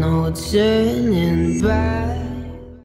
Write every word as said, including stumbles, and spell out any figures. notes turning back.